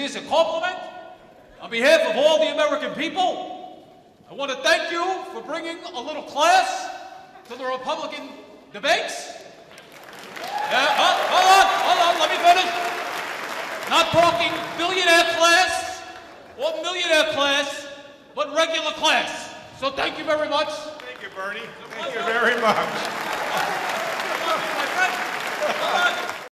it is a compliment. On behalf of all the American people, I want to thank you for bringing a little class to the Republican debates. Yeah, hold on, let me finish. Not talking billionaire class or millionaire class, but regular class. So thank you very much. Thank you, Bernie. Thank you very much.